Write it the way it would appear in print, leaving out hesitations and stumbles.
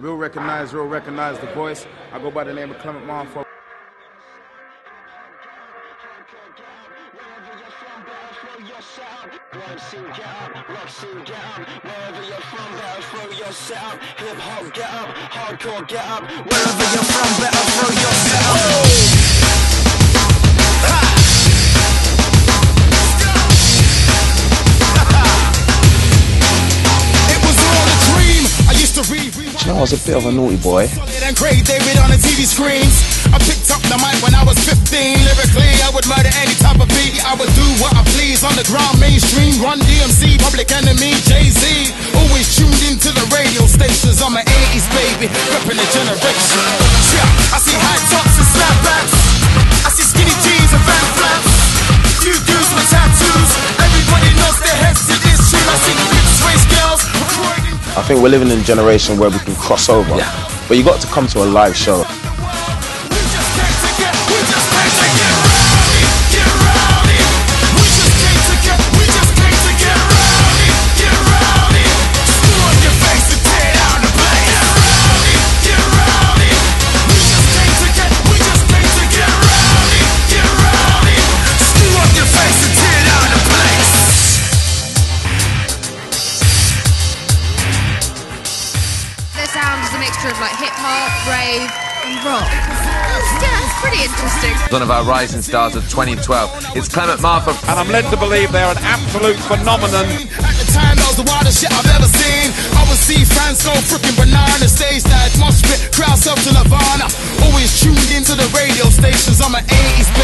Real recognize the voice. I go by the name of Clement Marfo. Wherever you're from, better throw yourself. Hip hop, get up, hardcore, get up. Wherever you're from, better throw yourself. I was a bit of a naughty boy. And Craig David on the TV screens. I picked up the mic when I was 15. Lyrically, I would murder any type of beat. I would do what I please on the ground, mainstream. Run DMC, Public Enemy, Jay-Z. Always tuned into the radio stations. I'm an 80s baby, repping a generation. Yeah, I see high tops and snapbacks. I see skinny jeans and fat flaps. Few dudes with tattoos. Everybody knows their heads to this tune. I see mixed race girls. I think we're living in a generation where we can cross over, yeah. But you got to come to a live show. Mixture of like hip-hop, rave and rock. Yeah, that's pretty interesting. One of our rising stars of 2012. It's Clement Marfo. And I'm led to believe they're an absolute phenomenon. At the time, that was the wildest shit I've ever seen. I would see fans go freaking banana. Stage that must fit, crowds up to Nirvana. Always tuned into the radio stations. I'm an 80s